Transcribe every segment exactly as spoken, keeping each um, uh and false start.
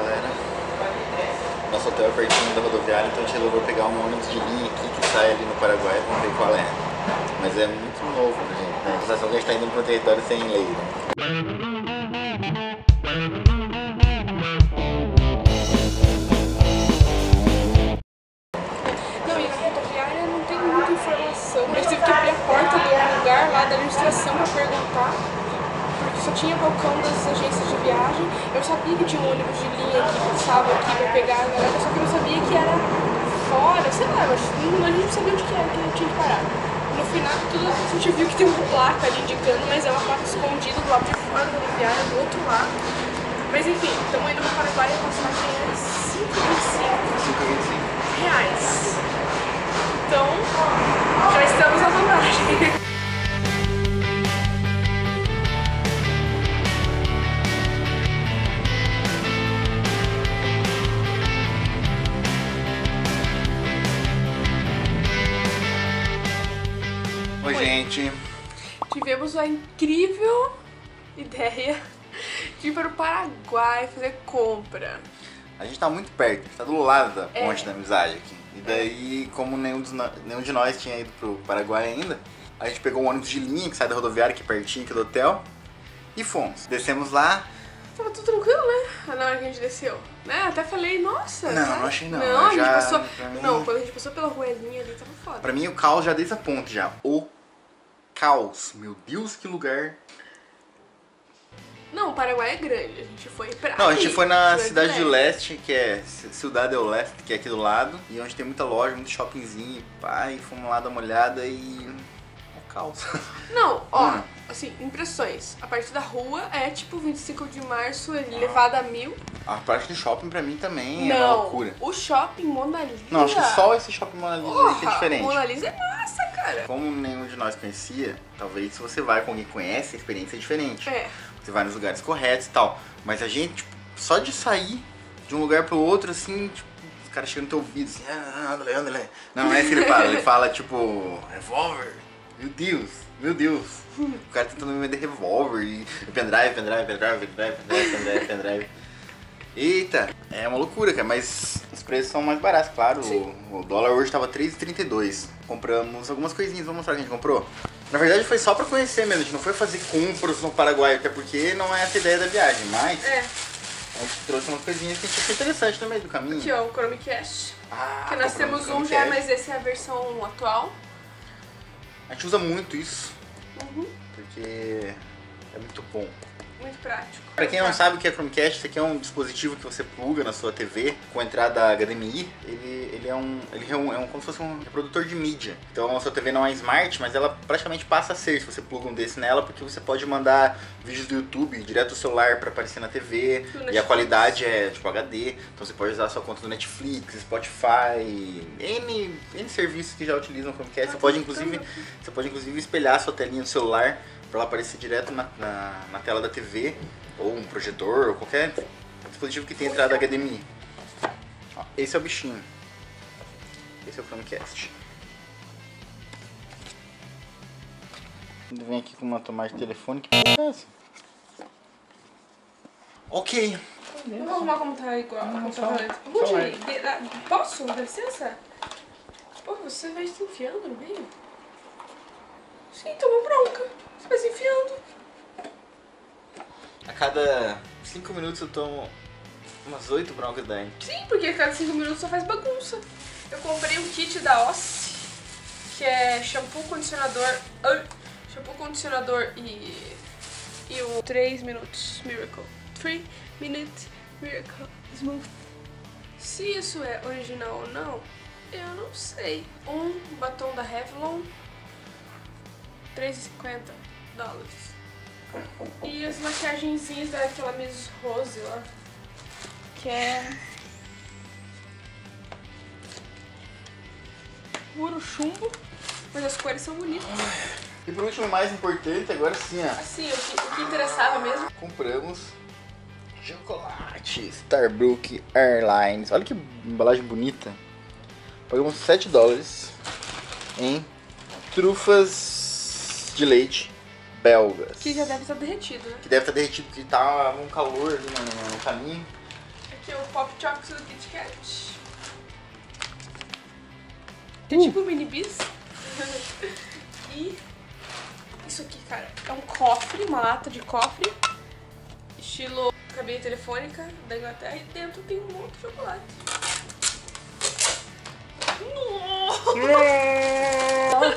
galera. Nosso hotel é pertinho da rodoviária, então a gente resolveu pegar um ônibus de linha aqui que sai ali no Paraguai, vamos ver qual é. Mas é muito novo, gente, né? A sensação que a gente tá indo para um território sem lei, né? Não, e na rodoviária não tem muita informação. Eu tive que abrir a porta do lugar lá da administração para perguntar. Só tinha balcão das agências de viagem. Eu sabia que tinha um ônibus de linha que passava aqui pra pegar a galera, só que eu não sabia que era fora, sei lá, mas a gente não sabia onde que era, que tinha que parar. No final, tudo, a gente viu que tem uma placa ali indicando, mas é uma placa escondida do lado de fora da rodoviária, do outro lado. Mas enfim, estamos indo para Paraguai e a passagem é cinco reais e vinte e cinco centavos. Então, já estamos na vantagem. Oi, gente! Tivemos a incrível ideia de ir para o Paraguai fazer compra. A gente tá muito perto, tá do lado da é. ponte da amizade aqui. E daí, como nenhum, dos, nenhum de nós tinha ido pro Paraguai ainda, a gente pegou um ônibus de linha que sai da rodoviária, que é pertinho aqui do hotel, e fomos. Descemos lá. Tava tudo tranquilo, né? Na hora que a gente desceu. Né? Até falei, nossa. Não, cara, não achei não. Não, a gente já, passou. Mim... Não, quando a gente passou pela ruelinha ali, tava foda. Pra mim, o caos já desde a ponte já. O caos. Meu Deus, que lugar. Não, o Paraguai é grande. A gente foi pra. Não, ali, a gente foi na cidade do leste, que é Ciudad del Este, que é aqui do lado. E onde tem muita loja, muito shoppingzinho. Pá, e fomos lá dar uma olhada e. É caos. Não, ó. Hum. Assim, impressões. A parte da rua é tipo vinte e cinco de março, ele ah. levada a mil. A parte do shopping pra mim também não, é uma loucura. O shopping Mona Lisa. Não, acho que só esse shopping Mona Lisa Orra, é diferente. Mona Lisa é massa, cara. Como nenhum de nós conhecia, talvez se você vai com alguém que conhece, a experiência é diferente. É. Você vai nos lugares corretos e tal. Mas a gente, tipo, só de sair de um lugar pro outro, assim, tipo, os caras chegam no teu ouvido, assim, ah, André, André. Não, não é isso que ele fala. Ele fala, tipo, revólver. Meu Deus, meu Deus. O cara tentando me vender revólver e pendrive, pendrive, pendrive, pendrive, pendrive, pendrive, pendrive. Eita, é uma loucura, cara, mas os preços são mais baratos, claro. O, o dólar hoje tava três reais e trinta e dois centavos. Compramos algumas coisinhas, vamos mostrar o que a gente comprou? Na verdade foi só pra conhecer mesmo, a gente não foi fazer compras no Paraguai, até porque não é essa a ideia da viagem, mas... É. A gente trouxe umas coisinhas que a gente achou interessante no meio do caminho. Aqui ó, o Chromecast, ah, que nós temos um já, mas esse é a versão atual. A gente usa muito isso. Uhum. Porque é muito bom. Muito prático. Pra quem não sabe o que é Chromecast, isso aqui é um dispositivo que você pluga na sua T V com entrada H D M I. Ele, ele é um. Ele é um, é um como se fosse um reprodutor de mídia. Então a sua T V não é smart, mas ela praticamente passa a ser se você pluga um desse nela, porque você pode mandar vídeos do YouTube direto do celular pra aparecer na T V. E a qualidade é tipo H D. Então você pode usar a sua conta do Netflix, Spotify, N, N serviços que já utilizam o Chromecast. Ah, você pode, inclusive, você pode inclusive espelhar a sua telinha do celular pra ela aparecer direto na, na, na tela da T V, ou um projetor, ou qualquer dispositivo que tenha entrada H D M I. Ó, esse é o bichinho. Esse é o Chromecast. Ele vem aqui com uma tomada de telefone. Que p*** é essa? Ok. Eu vou arrumar como tá igual. Não, como só, tá Rudy, posso? Dá licença? Pô, você vai se enfiando no meio? Sim, tomou bronca. Você vai se enfiando. A cada cinco minutos eu tomo umas oito broncas da gente. Sim, porque a cada cinco minutos só faz bagunça. Eu comprei um kit da O S S, que é shampoo, condicionador, uh, shampoo, condicionador e, e o três minutos Miracle. three minute Miracle Smooth. Se isso é original ou não, eu não sei. Um batom da Revlon, três reais e cinquenta dólares. E as maquiagenzinhas daquela Miss Rose lá, que é puro chumbo, mas as cores são bonitas. E por último, mais importante, agora sim, ó. Assim, o que, o que interessava mesmo. Compramos chocolate Starbucks Airlines. Olha que embalagem bonita. Pagamos sete dólares em trufas de leite belgas. Que já deve estar derretido, né? Que deve estar derretido, porque tá um calor no, no caminho. que é o Pop Chocs do Kit Kat. Uh. É tipo um mini bis. E isso aqui, cara, é um cofre, uma lata de cofre, estilo cabine telefônica da Inglaterra, e dentro tem um monte de chocolate. Nossa!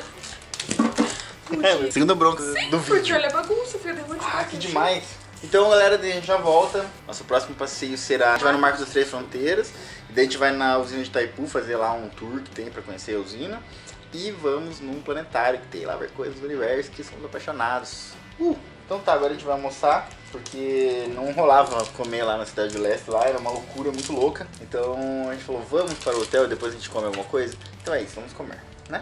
É, segunda bronca Sim, do vídeo. Porque olha a bagunça, fica derrubando ah, que demais. Então, galera, a gente já volta. Nosso próximo passeio será... A gente vai no Marcos das Três Fronteiras. E daí a gente vai na usina de Itaipu fazer lá um tour que tem pra conhecer a usina. E vamos num planetário que tem lá ver coisas do universo que somos apaixonados. Uh, então tá, agora a gente vai almoçar. Porque não rolava comer lá na Cidade do Leste, lá era uma loucura muito louca. Então a gente falou, vamos para o hotel e depois a gente come alguma coisa. Então é isso, vamos comer, né?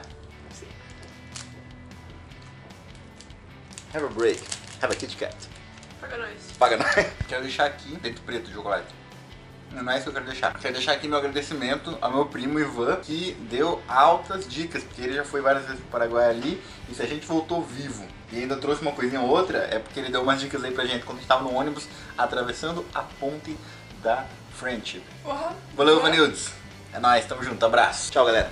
Have a break. Have a Kit Kat. Paga nós. Paga nós. Quero deixar aqui dentro preto de chocolate. Não é isso que eu quero deixar. Quero deixar aqui meu agradecimento ao meu primo Ivan, que deu altas dicas, porque ele já foi várias vezes pro Paraguai ali, e se a gente voltou vivo e ainda trouxe uma coisinha ou outra, é porque ele deu umas dicas aí pra gente quando a gente tava no ônibus atravessando a ponte da Friendship. Uhum. Valeu, Vanildes. É nóis, tamo junto, abraço. Tchau, galera.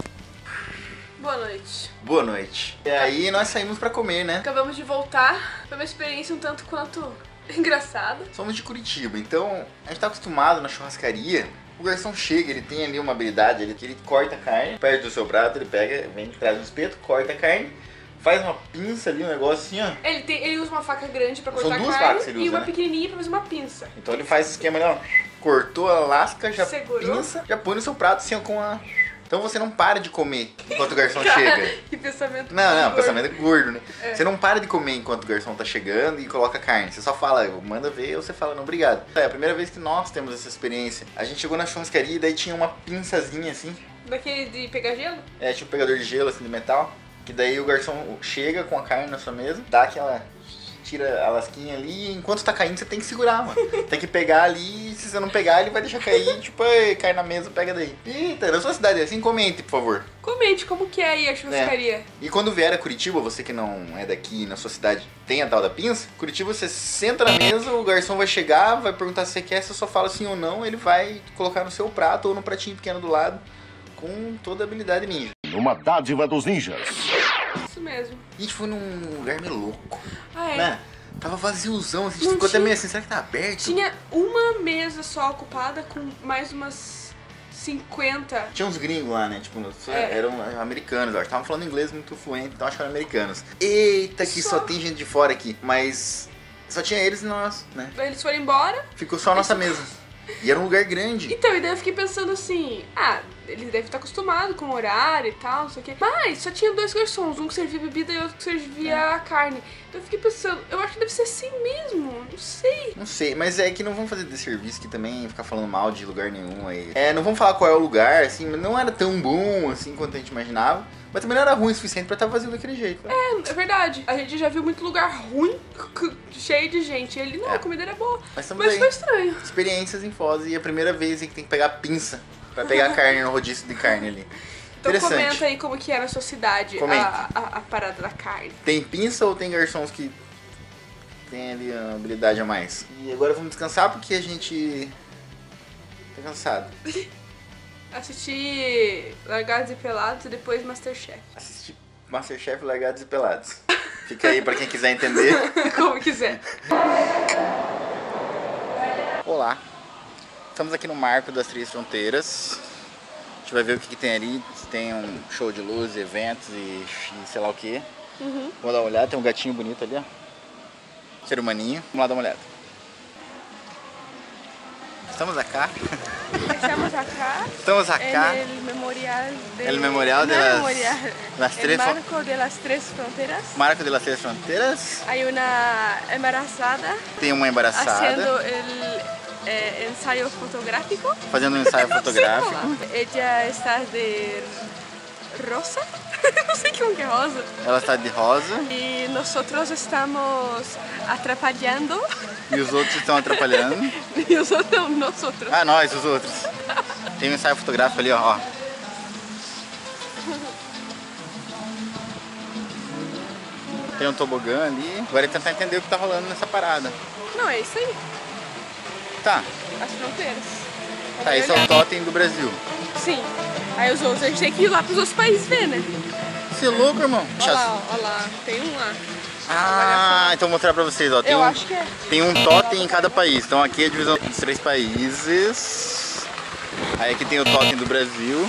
Boa noite. Boa noite. E aí nós saímos pra comer, né? Acabamos de voltar. Foi uma experiência um tanto quanto engraçada. Somos de Curitiba, então a gente tá acostumado na churrascaria. O garçom chega, ele tem ali uma habilidade, ele, ele corta a carne, perde do seu prato, ele pega, vem de trás do espeto, corta a carne, faz uma pinça ali, um negócio assim, ó. Ele, tem, ele usa uma faca grande pra cortar a carne. São duas facas que ele usa, e uma né? pequenininha pra fazer uma pinça. Então ele faz esse esquema ali, ó. Cortou a lasca, já Segurou. pinça, já põe no seu prato assim, ó, com a... Então você não para de comer enquanto o garçom chega. Que pensamento gordo. Não, não, gordo. pensamento é gordo, né? É. Você não para de comer enquanto o garçom tá chegando e coloca carne. Você só fala, manda ver, ou você fala, não, obrigado. É a primeira vez que nós temos essa experiência. A gente chegou na churrascaria e daí tinha uma pinçazinha assim. Daquele de pegar gelo? É, tipo um pegador de gelo, assim, de metal. Que daí o garçom chega com a carne na sua mesa, dá aquela... tira a lasquinha ali, e enquanto tá caindo você tem que segurar, mano. Tem que pegar ali, se você não pegar ele vai deixar cair, tipo, cai na mesa, pega daí. Eita, na sua cidade é assim? Comente, por favor. Comente, como que é aí a churrascaria? É. E quando vier a Curitiba, você que não é daqui, na sua cidade tem a tal da pinça, Curitiba você senta na mesa, o garçom vai chegar, vai perguntar se você quer, se você só fala sim ou não, ele vai colocar no seu prato ou no pratinho pequeno do lado, com toda a habilidade ninja. Uma dádiva dos ninjas. Isso mesmo. A gente foi num lugar meio louco. Ah, é? Né? Tava vaziozão, a gente não ficou tinha... até meio assim, será que tá aberto? Tinha uma mesa só ocupada com mais umas cinquenta. Tinha uns gringos lá, né? Tipo, é. eram americanos, acho. Estavam falando inglês muito fluente, então acho que eram americanos. Eita, que só... só tem gente de fora aqui. Mas só tinha eles e nós, né? Eles foram embora. Ficou só a nossa eles... mesa. E era um lugar grande. Então, e daí eu fiquei pensando assim, ah, eles devem estar acostumados com o horário e tal, não sei o quê. Mas só tinha dois garçons, um que servia bebida e outro que servia é. carne. Então eu fiquei pensando, eu acho que deve ser assim mesmo, não sei. Não sei, mas é que não vamos fazer desserviço aqui também, ficar falando mal de lugar nenhum aí. É, não vamos falar qual é o lugar, assim, não era tão bom assim quanto a gente imaginava. Mas também não era ruim o suficiente pra estar vazio daquele jeito. Né? É, é verdade. A gente já viu muito lugar ruim, cheio de gente. E ele, não, é. a comida era boa. Mas, mas foi estranho. Experiências em Foz, e a primeira vez que tem que pegar pinça pra pegar carne no rodízio de carne ali. Então comenta aí como que é na sua cidade a, a, a parada da carne. Tem pinça ou tem garçons que tem ali a habilidade a mais? E agora vamos descansar porque a gente tá cansado. Assistir Largados e Pelados e depois Masterchef. Assistir Masterchef, Largados e Pelados. Fica aí pra quem quiser entender. Como quiser. Olá. Estamos aqui no Marco das Três Fronteiras. A gente vai ver o que, que tem ali. Se tem um show de luz, eventos e, e sei lá o que. Uhum. Vou dar uma olhada. Tem um gatinho bonito ali, ó. Ser humaninho. Vamos lá dar uma olhada. Estamos acá. Estamos acá. Estamos acá. No memorial de... El memorial de las... memorial. Las tres... El marco de las tres fronteras. Marco de las tres fronteras. Hay una embarazada. Tem uma embaraçada. Haciendo el eh, ensayo fotográfico. Fazendo um ensaio fotográfico. Ella está de rosa. Não sei como que é rosa. Ela está de rosa. E nós outros estamos atrapalhando. E os outros estão atrapalhando. E os outros não, nós outros. Ah, nós, os outros. Tem um ensaio fotográfico ali, ó. Tem um tobogã ali. Agora é tentar entender o que tá rolando nessa parada. Não, é isso aí. Tá. As fronteiras. Tá, esse é o totem do Brasil. Sim. Aí os outros, a gente tem que ir lá pros outros países ver, né? Você é louco, irmão? Olha lá, olha lá. Tem um lá. Ah, então vou mostrar pra vocês, ó. Tem Eu um, acho que é. Tem um totem em cada país. Então aqui é a divisão dos três países. Aí aqui tem o totem do Brasil.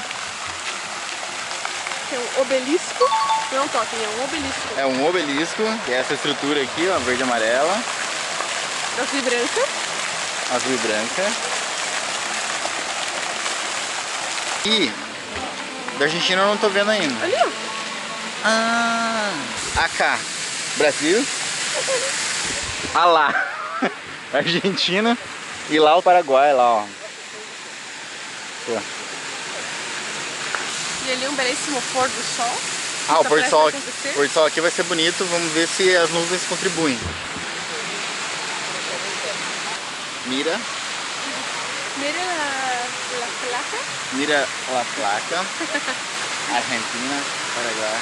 Tem um obelisco. Não é um totem, é um obelisco. É um obelisco. E essa estrutura aqui, ó, verde e amarela. Azul e branca. Azul e branca. E da Argentina eu não tô vendo ainda. Ali, ó. Ah, acá. Brasil, a lá, Argentina e lá o Paraguai, lá ó. E ali um belíssimo pôr do sol. Ah, o pôr do sol, pôr do sol aqui vai ser bonito, vamos ver se as nuvens contribuem. Mira. Mira la, la placa. Mira la placa. Argentina, Paraguai.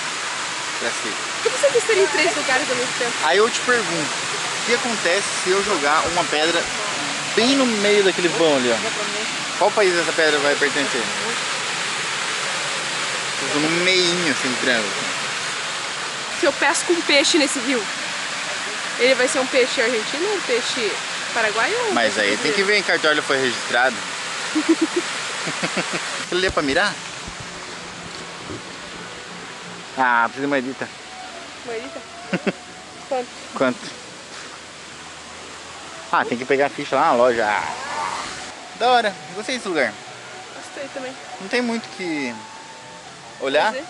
Por que você quis ter em três lugares ao mesmo tempo? Aí eu te pergunto, o que acontece se eu jogar uma pedra bem no meio daquele vão ali, ó? Qual país essa pedra vai pertencer? Eu tô no meinho, assim, do triângulo. Se eu pesco um peixe nesse rio, ele vai ser um peixe argentino ou um peixe paraguaio? Ou um Mas peixe aí tem que ver em que cartório foi registrado. Aquilo ali é pra mirar? Ah, precisa de moedita. Moedita? Quanto? Quanto? Ah, tem que pegar a ficha lá na loja. Da hora, gostei desse lugar. Gostei também. Não tem muito o que olhar, fazer.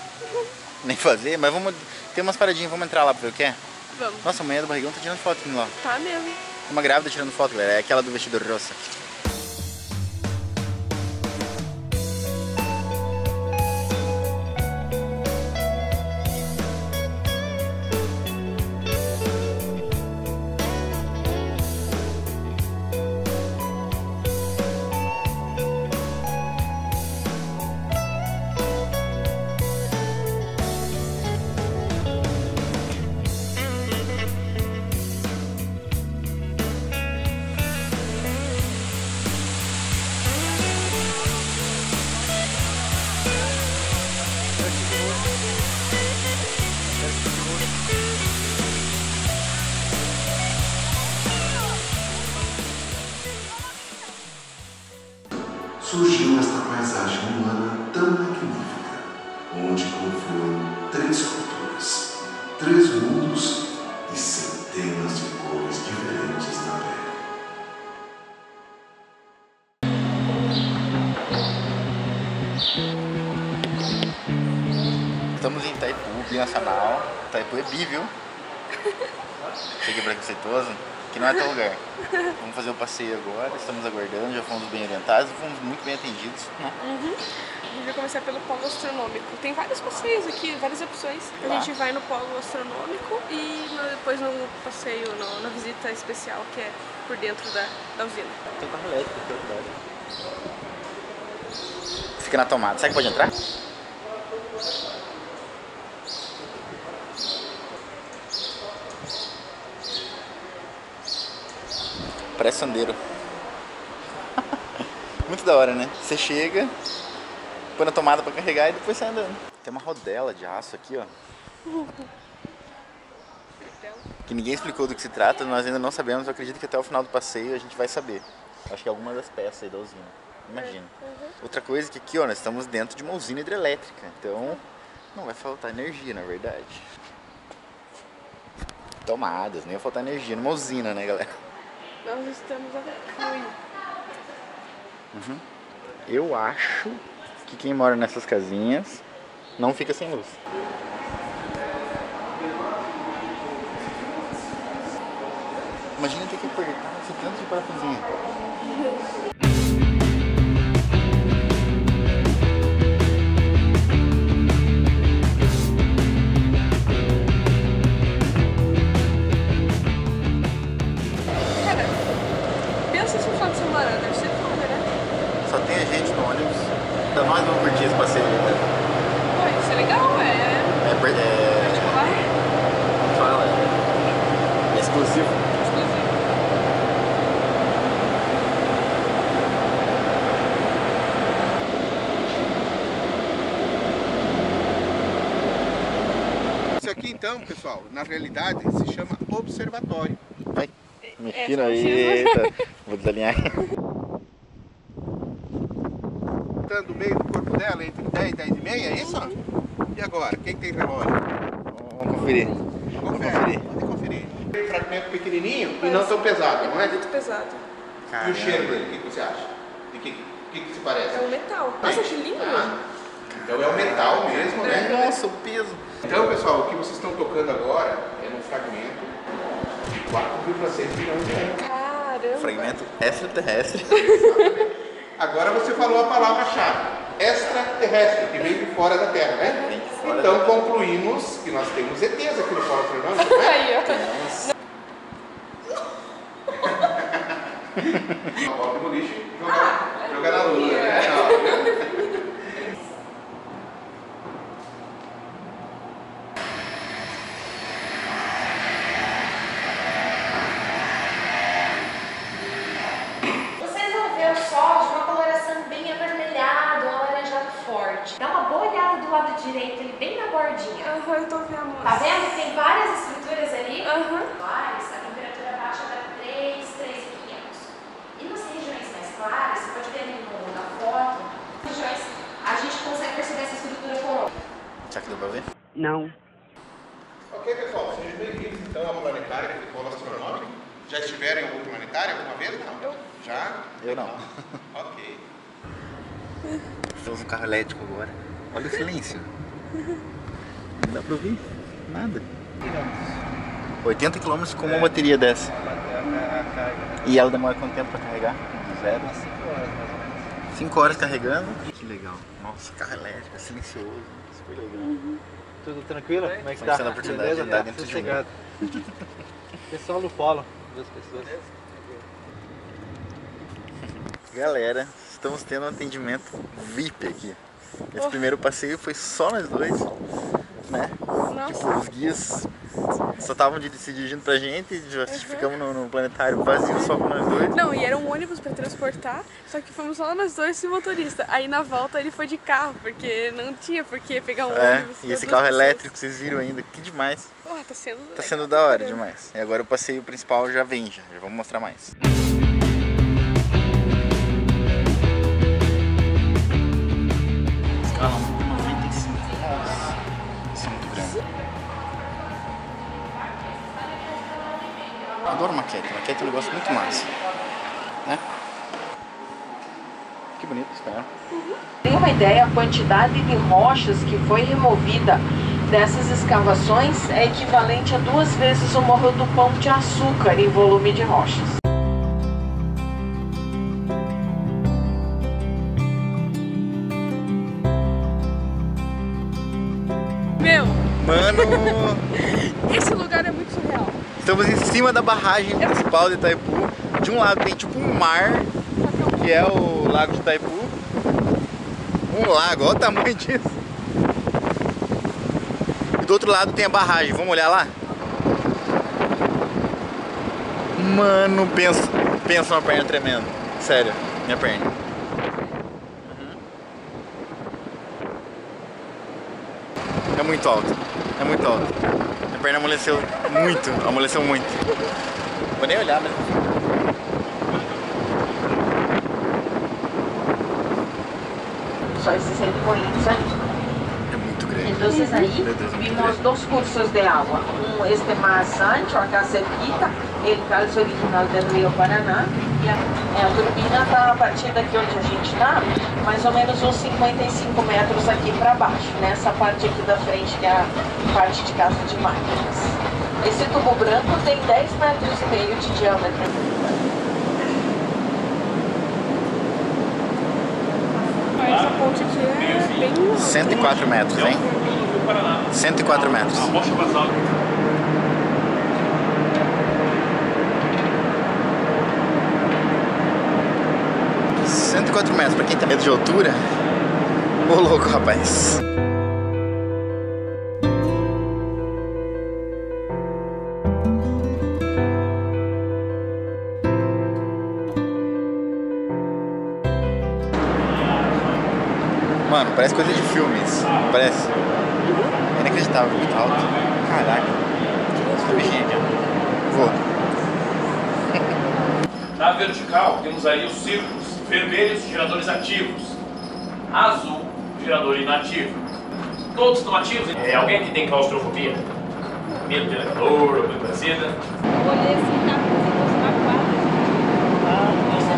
nem fazer, mas vamos ter umas paradinhas, vamos entrar lá pra ver o que é? Vamos. Nossa, a mulher do barrigão tá tirando foto lá. Tá mesmo. Uma grávida tirando foto, galera. É aquela do vestido rosa. Surgiu esta paisagem humana tão magnífica, onde confluem três culturas, três mundos e centenas de cores diferentes na terra. Estamos em Itaipu Binacional. Itaipu é bi, viu? Cheguei preconceituoso. Que não é teu lugar. Vamos fazer o passeio agora, estamos aguardando, já fomos bem orientados, fomos muito bem atendidos. Né? Uhum. A gente vai começar pelo polo gastronômico. Tem vários passeios aqui, várias opções. Lá. A gente vai no polo gastronômico e no, depois no passeio, no, na visita especial, que é por dentro da, da usina. Tem carro elétrico, tem carro elétrico. Fica na tomada. Será que pode entrar? Parece sandeiro. Muito da hora, né? Você chega, põe na tomada pra carregar e depois sai andando. Tem uma rodela de aço aqui, ó. Que ninguém explicou do que se trata, nós ainda não sabemos. Eu acredito que até o final do passeio a gente vai saber. Acho que é alguma das peças aí da usina. Imagina. Outra coisa que aqui, ó, nós estamos dentro de uma usina hidrelétrica. Então não vai faltar energia, na verdade. Tomadas, nem vai faltar energia numa usina, né, galera? Nós estamos a uhum. Eu acho que quem mora nessas casinhas não fica sem luz. Imagina ter que apertar esse tanto de parafusinho. Então, pessoal, na realidade se chama observatório. Ai, me fina aí, tá. Vou desalinhar. Do meio do corpo dela, entre dez e dez e meia, é isso? E agora, quem tem relógio? Vamos conferir. Confere, pode conferir. Um fragmento pequenininho e não tão pesado, não é? Muito pesado. E o cheiro dele, o que você acha? De que, que, que se parece? É o metal. Nossa, que lindo! Ah, então é o metal mesmo, né? Nossa, o peso! Então, pessoal, o que vocês estão tocando agora é num fragmento de quatro vírgula seis milhões de anos. Caramba! Fragmento extraterrestre. Agora você falou a palavra-chave, extraterrestre, que vem de fora da Terra, né? Fora então da... concluímos que nós temos E Tês aqui no Polo Astronômico, né? Não bota no lixo, jogar, ah, jogar na lua, né? Direito ali bem na bordinha. Aham, uhum, eu tô vendo. Tá vendo que tem várias estruturas ali? Aham. Uhum. Claras, a temperatura baixa dá três, três mil e quinhentos. E nas regiões mais claras, você pode ver ali na foto, nas regiões, a gente consegue perceber essa estrutura com... Será que deu pra ver? Não. Ok, pessoal, sejam bem-vindos então à planetária do Polo Astronômico. Já estiveram em algum planetário alguma vez? Não. Eu? Já? Eu não. Ok. Temos um carro elétrico agora. Olha o silêncio. Não dá pra ouvir nada. oitenta quilômetros com uma bateria dessa. E ela demora quanto tempo pra carregar? Do zero? cinco horas carregando. Que legal. Nossa, carro elétrico, silencioso. Super legal. Uhum. Tudo tranquilo? Como é que tá? Tá sendo a oportunidade de andar dentro de um. Pessoal no polo, duas pessoas. Galera, estamos tendo um atendimento V I P aqui. Esse oh. primeiro passeio foi só nós dois, né? Nossa. Tipo, os guias só estavam se dirigindo pra gente e uhum. ficamos no, no planetário vazio só com nós dois. Não, e era um ônibus pra transportar, só que fomos só nós dois e o motorista. Aí na volta ele foi de carro, porque não tinha por que pegar um é, ônibus. E esse carro vocês. elétrico, vocês viram ainda, que demais. Oh, tá sendo, tá sendo da hora demais. E agora o passeio principal já vem, já, já vamos mostrar mais. Adoro maquete, maquete é um negócio muito massa, né? Que bonito esse cara. Uhum. Tem uma ideia, a quantidade de rochas que foi removida dessas escavações é equivalente a duas vezes o Morro do Pão de Açúcar em volume de rochas. Meu! Mano! Esse lugar é muito surreal. Estamos em cima da barragem principal de Itaipu. De um lado tem tipo um mar, que é o lago de Itaipu. Um lago, olha o tamanho disso. E do outro lado tem a barragem, vamos olhar lá? Mano, pensa, pensa uma perna tremenda. Sério, minha perna. É muito alto, é muito alto. A perna amoleceu muito, amoleceu muito. Vou nem olhar, mas... Só esses recolhidos aí. É muito grande. Então, aí vimos dois cursos de água. Um, este mais ancho, acá cerquita, o calço original do Rio Paraná. E a, a turbina está a partir daqui onde a gente está, mais ou menos uns cinquenta e cinco metros aqui para baixo, nessa parte aqui da frente, que é a parte de casa de máquinas. Esse tubo branco tem dez metros e meio de diâmetro. Essa ponte aqui é bem... cento e quatro metros, hein? cento e quatro metros. cento e quatro metros, pra quem tem medo de altura, ô louco, rapaz. Mano, parece coisa de filmes, parece. inacreditável, muito alto. Caraca, que bexiga. Vou. Na vertical temos aí os círculos vermelhos, geradores ativos, azul, gerador inativo. Todos estão ativos. É alguém que tem claustrofobia? Medo de elevador, alguma parecida? Olhei assim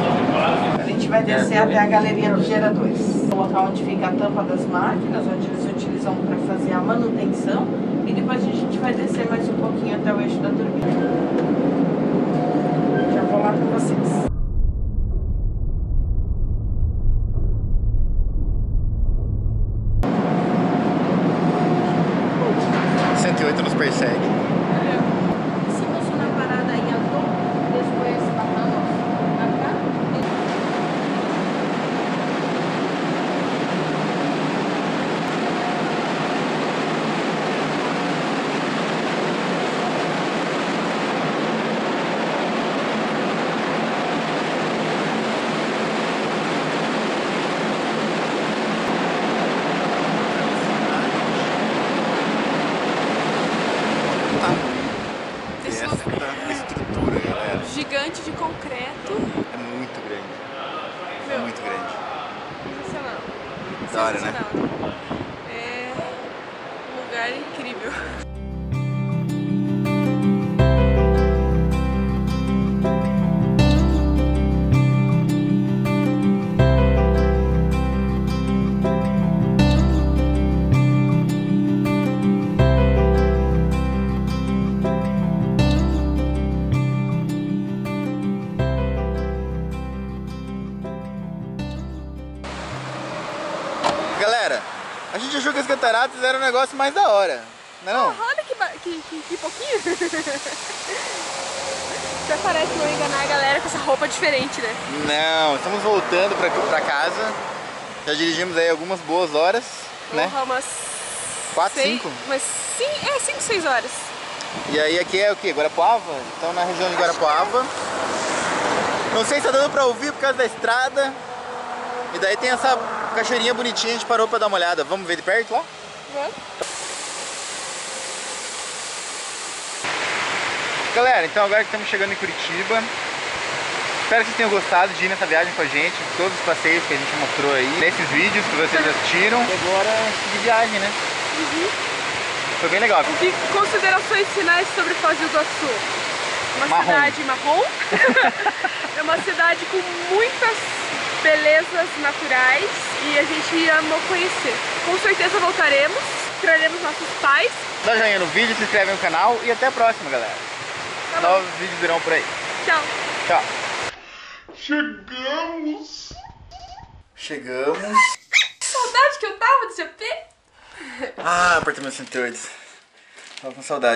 na quarta. A gente vai descer até a galeria dos geradores, o local onde fica a tampa das máquinas, onde eles utilizam para fazer a manutenção, e depois a gente vai descer mais um pouquinho até o eixo da turbina. Já vou lá com vocês. cento e oito nos persegue. Seguimos uma parada em alto, depois bajamos acá. Gigante de concreto. É muito grande. Meu, é muito grande. Sensacional. Da hora, né? É um lugar incrível. A gente achou que as cataratas eram um negócio mais da hora, não? Ah, olha que, que, que, que pouquinho! Já parece não enganar a galera com essa roupa diferente, né? Não, estamos voltando pra, pra casa. Já dirigimos aí algumas boas horas, uhum, né? Umas... quatro, cinco? Mas sim, é cinco, seis horas. E aí aqui é o que? Guarapuava? Então na região de Guarapuava. Não sei se tá dando pra ouvir por causa da estrada. E daí tem essa cachoeirinha bonitinha, a gente parou pra dar uma olhada. Vamos ver de perto lá? Vamos. Galera, então agora que estamos chegando em Curitiba, espero que vocês tenham gostado de ir nessa viagem com a gente, todos os passeios que a gente mostrou aí, nesses vídeos que vocês assistiram. E agora de viagem, né? Uhum. Foi bem legal. E considerações finais sobre Foz do Iguaçu? Uma marrom. cidade marrom. É uma cidade com muitas belezas naturais e a gente amou conhecer. Com certeza voltaremos, traremos nossos pais. Dá joinha no vídeo, se inscreve no canal e até a próxima, galera. Tá bom. Novos vídeos virão por aí. Tchau. Tchau. Chegamos. Chegamos. Que saudade que eu tava do C P. Ah, apartamento cento e oito. Tava com saudade.